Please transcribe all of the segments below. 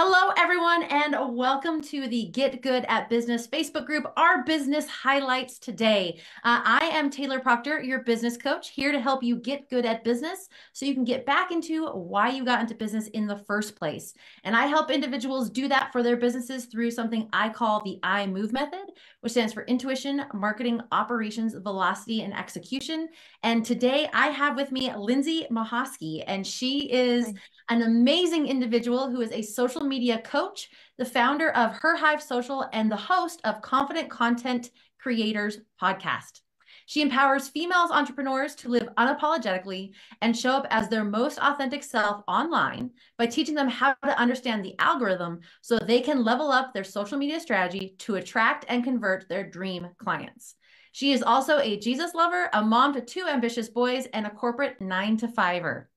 Hello, everyone, and welcome to the Get Good at Business Facebook group, Our Business Highlights Today. I am Taylor Proctor, your business coach, here to help you get good at business so you can get back into why you got into business in the first place. And I help individuals do that for their businesses through something I call the I MOVE method, which stands for Intuition, Marketing, Operations, Velocity, and Execution. And today I have with me Lynsey Mahoskey, and she is an amazing individual who is a social media coach, the founder of Her Hive Social, and the host of Confident Content Creators Podcast. She empowers female entrepreneurs to live unapologetically and show up as their most authentic self online by teaching them how to understand the algorithm so they can level up their social media strategy to attract and convert their dream clients. She is also a Jesus lover, a mom to 2 ambitious boys, and a corporate 9-to-5-er.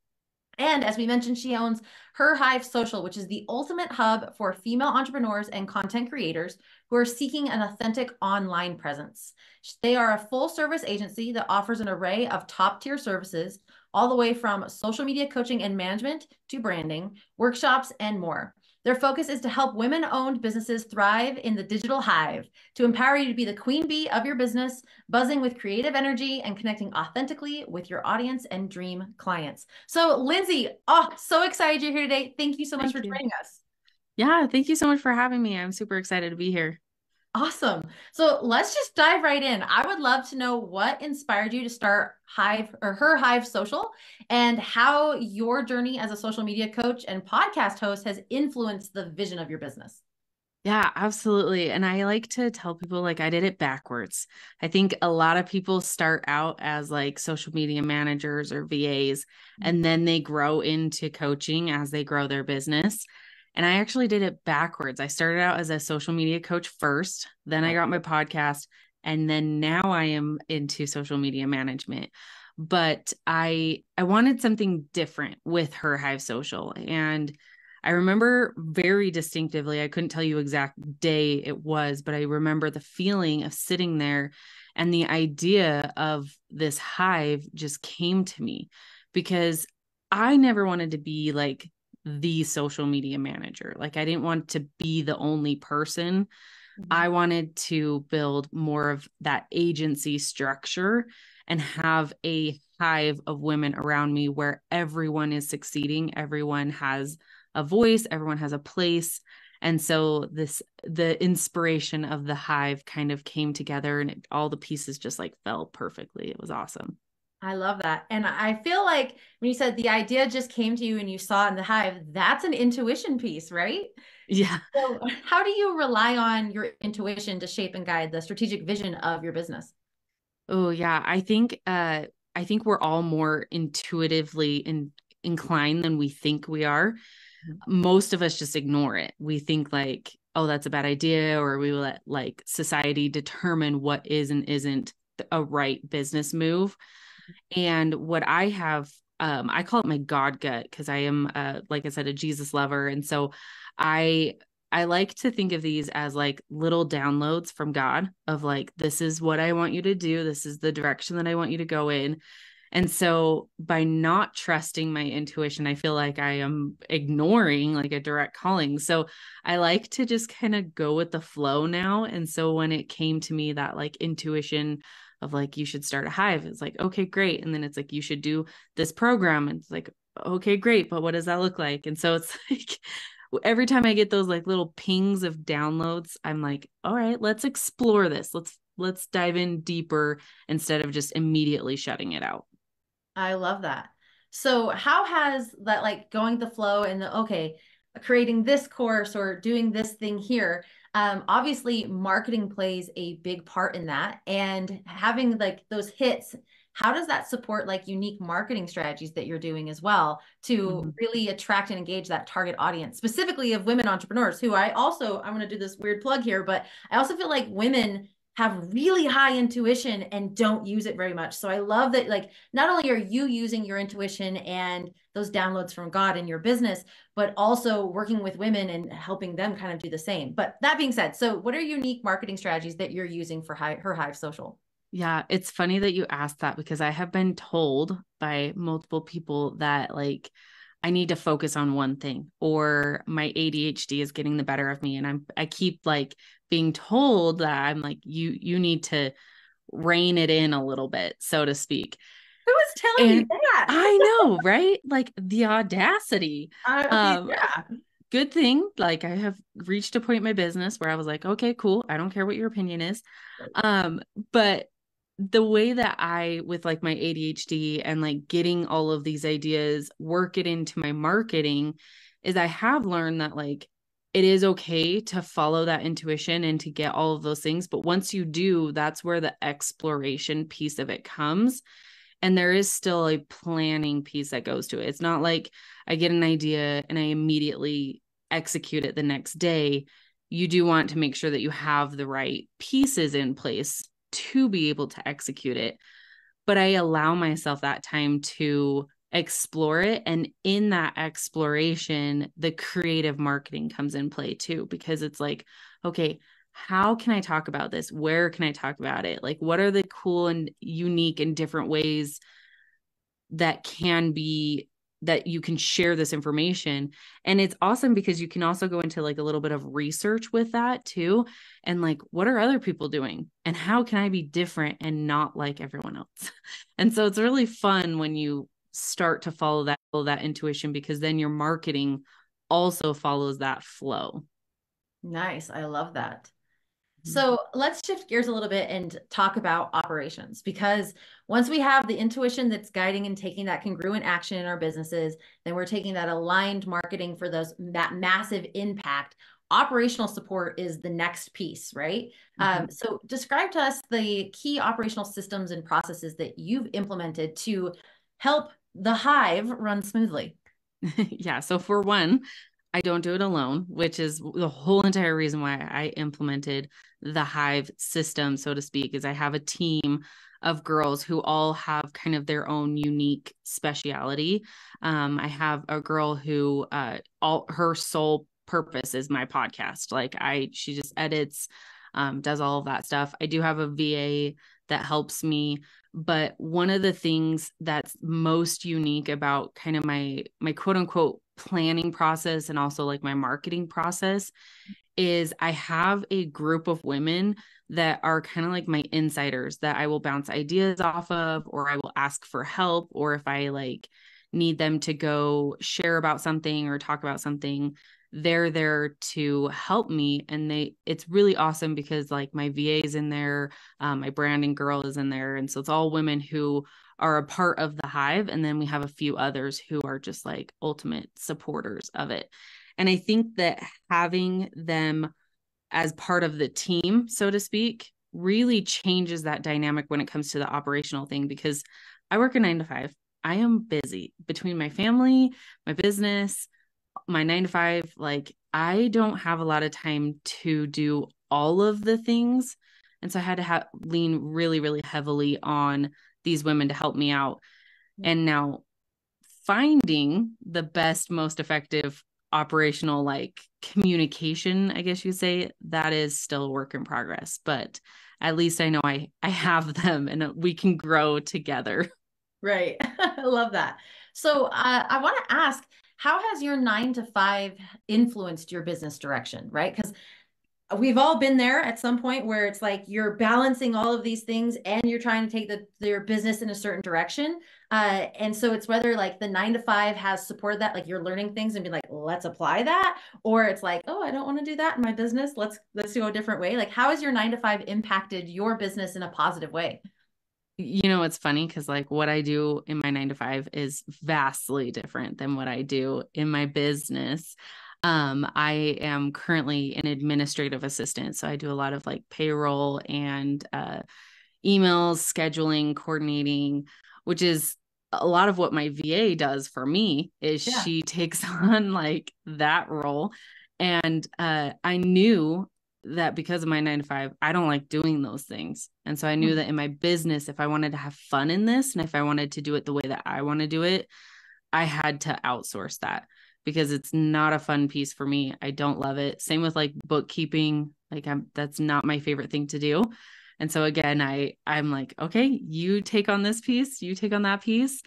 And as we mentioned, she owns Her Hive Social, which is the ultimate hub for female entrepreneurs and content creators who are seeking an authentic online presence. They are a full-service agency that offers an array of top-tier services, all the way from social media coaching and management to branding, workshops, and more. Their focus is to help women-owned businesses thrive in the digital hive, to empower you to be the queen bee of your business, buzzing with creative energy and connecting authentically with your audience and dream clients. So Lynsey, oh, so excited you're here today. Thank you so much for joining us. Yeah, thank you so much for having me. I'm super excited to be here. Awesome. So let's just dive right in. I would love to know what inspired you to start Hive or Her Hive Social, and how your journey as a social media coach and podcast host has influenced the vision of your business. Yeah, absolutely. And I like to tell people, like, I did it backwards. I think a lot of people start out as like social media managers or VAs, and then they grow into coaching as they grow their business. And I actually did it backwards. I started out as a social media coach first, then I got my podcast, and then now I am into social media management. But I wanted something different with Her Hive Social. And I remember very distinctively, I couldn't tell you exact day it was, but I remember the feeling of sitting there, and the idea of this hive just came to me, because I never wanted to be like the social media manager. Like, I didn't want to be the only person. I wanted to build more of that agency structure and have a hive of women around me where everyone is succeeding. Everyone has a voice, everyone has a place. And so the inspiration of the hive kind of came together, and all the pieces just like fell perfectly. It was awesome. I love that. And I feel like when you said the idea just came to you and you saw it in the hive, that's an intuition piece, right? Yeah. So how do you rely on your intuition to shape and guide the strategic vision of your business? Oh yeah. I think we're all more intuitively inclined than we think we are. Most of us just ignore it. We think like, oh, that's a bad idea. Or we let like society determine what is and isn't a right business move. And what I have, I call it my God gut, because I am, like I said, a Jesus lover. And so I like to think of these as like little downloads from God of like, this is what I want you to do. This is the direction that I want you to go in. And so by not trusting my intuition, I feel like I am ignoring like a direct calling. So I like to just kind of go with the flow now. And so when it came to me that like intuition of like, you should start a hive, it's like, okay, great. And then it's like, you should do this program. And it's like, okay, great. But what does that look like? And so it's like, every time I get those like little pings of downloads, I'm like, all right, let's explore this. Let's dive in deeper instead of just immediately shutting it out. I love that. So how has that, like going the flow and the, okay, creating this course or doing this thing here, obviously marketing plays a big part in that, and having like those hits, how does that support like unique marketing strategies that you're doing as well to really attract and engage that target audience, specifically of women entrepreneurs, who I'm going to do this weird plug here, but I also feel like women have really high intuition and don't use it very much. So I love that, like, not only are you using your intuition and those downloads from God in your business, but also working with women and helping them kind of do the same. But that being said, so what are unique marketing strategies that you're using for Her Hive Social? Yeah, it's funny that you asked that, because I have been told by multiple people that like I need to focus on one thing, or my ADHD is getting the better of me. And I keep like being told that I'm like, you need to rein it in a little bit, so to speak. Who was telling you that? I know, right? Like the audacity. Yeah. Good thing, like I have reached a point in my business where I was like, okay, cool. I don't care what your opinion is. But the way that I, with like my ADHD and like getting all of these ideas, work it into my marketing, is I have learned that like, it is okay to follow that intuition and to get all of those things. But once you do, that's where the exploration piece of it comes. And there is still a planning piece that goes to it. It's not like I get an idea and I immediately execute it the next day. You do want to make sure that you have the right pieces in place to be able to execute it. But I allow myself that time to explore it. And in that exploration, the creative marketing comes in play too, because it's like, okay, how can I talk about this? Where can I talk about it? Like, what are the cool and unique and different ways that can be, that you can share this information? And it's awesome because you can also go into like a little bit of research with that too. And like, what are other people doing? And how can I be different and not like everyone else? And so it's really fun when you start to follow that intuition, because then your marketing also follows that flow. Nice. I love that. So let's shift gears a little bit and talk about operations, because once we have the intuition that's guiding and taking that congruent action in our businesses, then we're taking that aligned marketing for that massive impact. Operational support is the next piece, right? So describe to us the key operational systems and processes that you've implemented to help the hive run smoothly. Yeah. So for one, I don't do it alone, which is the whole entire reason why I implemented the hive system, so to speak, is I have a team of girls who all have kind of their own unique speciality. I have a girl who, her sole purpose is my podcast. Like she just edits, does all of that stuff. I do have a VA that helps me. But one of the things that's most unique about kind of my quote unquote planning process and also like my marketing process is I have a group of women that are kind of like my insiders that I will bounce ideas off of, or I will ask for help, or if I like need them to go share about something or talk about something, they're there to help me. And it's really awesome because like my VA is in there, my branding girl is in there. And so it's all women who are a part of the hive. And then we have a few others who are just like ultimate supporters of it. And I think that having them as part of the team, so to speak, really changes that dynamic when it comes to the operational thing, because I work a 9 to 5. I am busy between my family, my business, my 9 to 5, like I don't have a lot of time to do all of the things. And so I had to lean really, really heavily on these women to help me out. And now finding the best, most effective operational, like communication, I guess you say, that is still a work in progress, but at least I know I have them and we can grow together. Right. I love that. So I want to ask, how has your 9 to 5 influenced your business direction, right? Because we've all been there at some point where it's like you're balancing all of these things and you're trying to take your business in a certain direction. And so it's whether like the 9 to 5 has supported that, like you're learning things and be like, let's apply that. Or it's like, oh, I don't want to do that in my business. Let's go a different way. Like, how has your 9 to 5 impacted your business in a positive way? You know, it's funny because like what I do in my 9 to 5 is vastly different than what I do in my business. I am currently an administrative assistant. So I do a lot of like payroll and emails, scheduling, coordinating, which is a lot of what my VA does for me is she takes on like that role. And I knew that because of my 9 to 5, I don't like doing those things. And so I knew that in my business, if I wanted to have fun in this, and if I wanted to do it the way that I want to do it, I had to outsource that because it's not a fun piece for me. I don't love it. Same with like bookkeeping, like that's not my favorite thing to do. And so again, I'm like, okay, you take on this piece, you take on that piece.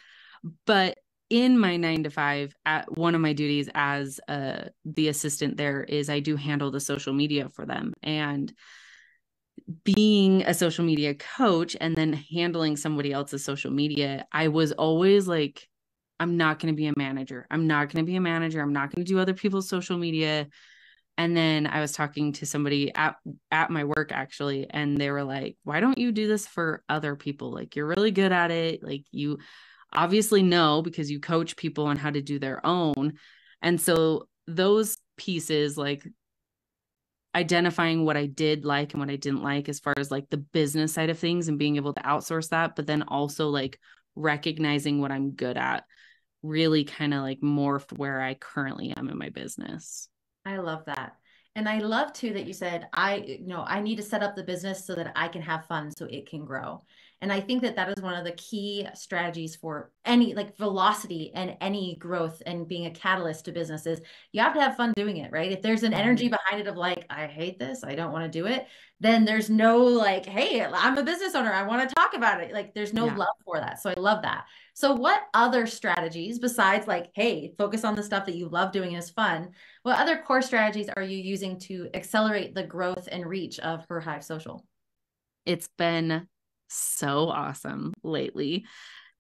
But in my 9-to-5, at one of my duties as the assistant there is I do handle the social media for them. And being a social media coach and then handling somebody else's social media, I was always like, I'm not going to be a manager. I'm not going to be a manager. I'm not going to do other people's social media. And then I was talking to somebody at my work, actually, and they were like, why don't you do this for other people? Like, you're really good at it. Like, you obviously know, because you coach people on how to do their own. And so those pieces, like identifying what I did like and what I didn't like, as far as like the business side of things and being able to outsource that, but then also like recognizing what I'm good at, really kind of like morphed where I currently am in my business. I love that. And I love too that you said, I need to set up the business so that I can have fun, so it can grow. And I think that that is one of the key strategies for any like velocity and any growth and being a catalyst to businesses. You have to have fun doing it, right? If there's an energy behind it of like, I hate this, I don't want to do it, then there's no like, hey, I'm a business owner, I want to talk about it. Like, there's no love for that. So I love that. So what other strategies besides like, hey, focus on the stuff that you love doing is fun. What other core strategies are you using to accelerate the growth and reach of Her Hive Social? It's been so awesome lately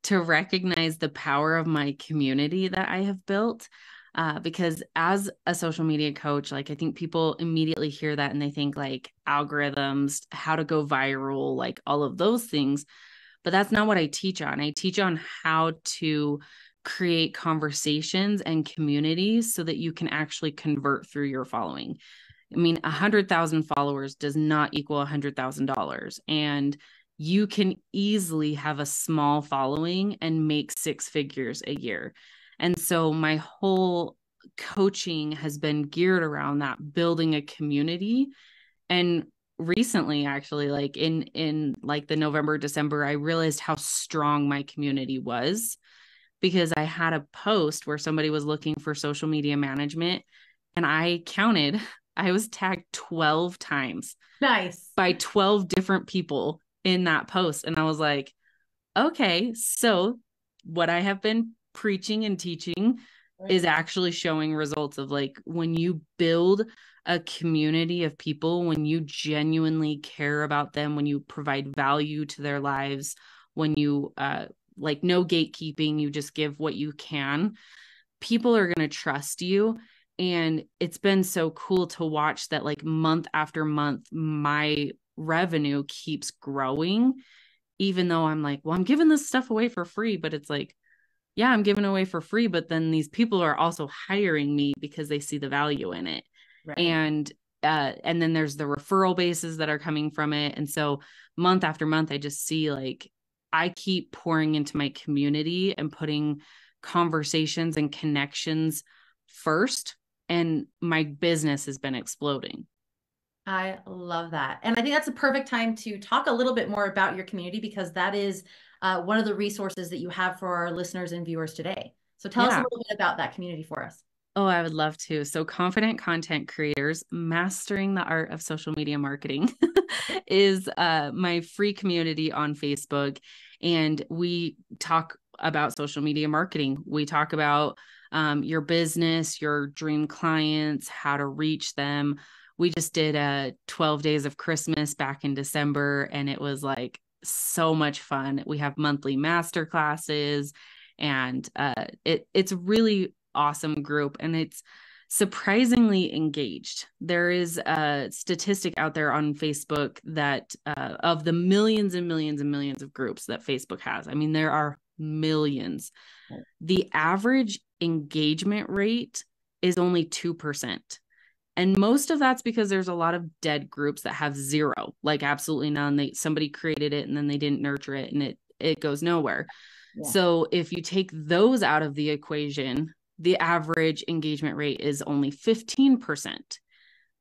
to recognize the power of my community that I have built. Because as a social media coach, like I think people immediately hear that and they think like algorithms, how to go viral, like all of those things. But that's not what I teach on. I teach on how to create conversations and communities so that you can actually convert through your following. I mean, 100,000 followers does not equal $100,000. And you can easily have a small following and make 6 figures a year. And so my whole coaching has been geared around that, building a community. And recently, actually, like in like the November, December, I realized how strong my community was, because I had a post where somebody was looking for social media management, and I counted, I was tagged 12 times. Nice. By 12 different people in that post. And I was like, okay, so what I have been preaching and teaching is actually showing results of like, when you build a community of people, when you genuinely care about them, when you provide value to their lives, when you like no gatekeeping, you just give what you can, people are going to trust you. And it's been so cool to watch that like month after month, my revenue keeps growing, even though I'm like, well, I'm giving this stuff away for free, but it's like, yeah, I'm giving away for free, but then these people are also hiring me because they see the value in it. Right. And then there's the referral bases that are coming from it. And so month after month, I just see like, I keep pouring into my community and putting conversations and connections first. And my business has been exploding. I love that. And I think that's a perfect time to talk a little bit more about your community, because that is one of the resources that you have for our listeners and viewers today. So tell us a little bit about that community for us. Oh, I would love to. So Confident Content Creators, Mastering the Art of Social Media Marketing is my free community on Facebook. And we talk about social media marketing. We talk about your business, your dream clients, how to reach them. We just did a 12 days of Christmas back in December, and it was like so much fun. We have monthly master classes, and it's a really awesome group, and it's surprisingly engaged. There is a statistic out there on Facebook that of the millions and millions and millions of groups that Facebook has, I mean, there are millions. The average engagement rate is only 2%. And most of that's because there's a lot of dead groups that have zero, like absolutely none. Somebody created it and then they didn't nurture it, and it goes nowhere. Yeah. So if you take those out of the equation, the average engagement rate is only 15%.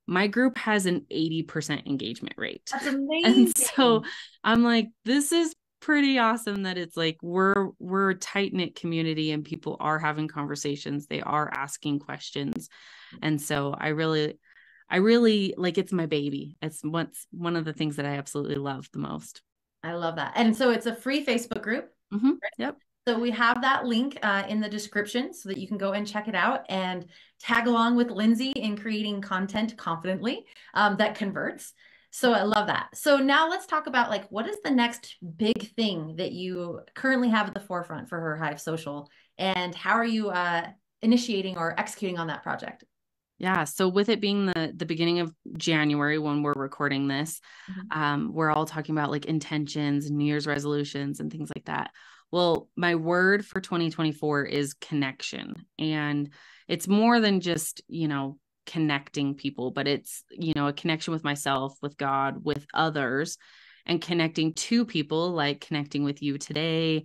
My group has an 80% engagement rate. That's amazing. And so I'm like, this is pretty awesome that it's like, we're a tight knit community and people are having conversations. They are asking questions. And so I really like, it's my baby. It's one of the things that I absolutely love the most. I love that. And so it's a free Facebook group. Mm-hmm. Right? Yep. So we have that link in the description so that you can go and check it out and tag along with Lynsey in creating content confidently that converts. So I love that. So now let's talk about like, what is the next big thing that you currently have at the forefront for Her Hive Social, and how are you initiating or executing on that project? Yeah. So with it being the beginning of January, when we're recording this, we're all talking about like intentions, New Year's resolutions and things like that. Well, my word for 2024 is connection. And it's more than just, you know, connecting people, but it's, you know, a connection with myself, with God, with others, and connecting to people, like connecting with you today,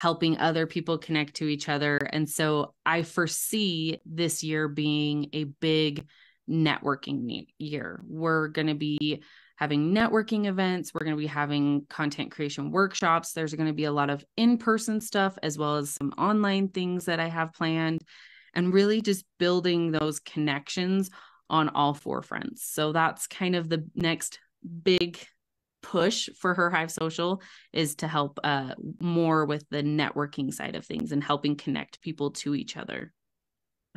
helping other people connect to each other. And so I foresee this year being a big networking year. We're going to be having networking events. We're going to be having content creation workshops. There's going to be a lot of in-person stuff, as well as some online things that I have planned, and really just building those connections on all four fronts. So that's kind of the next big push for Her Hive Social, is to help more with the networking side of things and helping connect people to each other.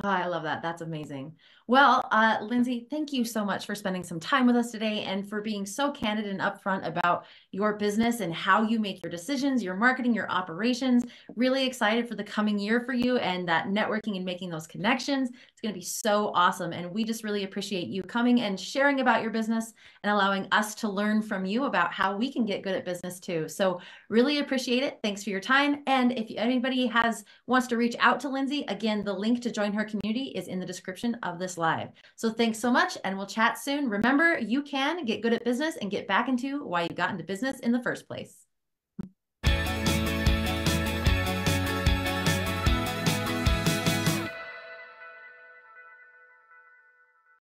Oh, I love that. That's amazing. Well, Lynsey, thank you so much for spending some time with us today and for being so candid and upfront about your business and how you make your decisions, your marketing, your operations. Really excited for the coming year for you and that networking and making those connections. It's going to be so awesome. And we just really appreciate you coming and sharing about your business and allowing us to learn from you about how we can get good at business too. So really appreciate it. Thanks for your time. And if anybody wants to reach out to Lynsey, again, the link to join her community is in the description of this live. So thanks so much, and we'll chat soon. Remember, you can get good at business and get back into why you got into business in the first place.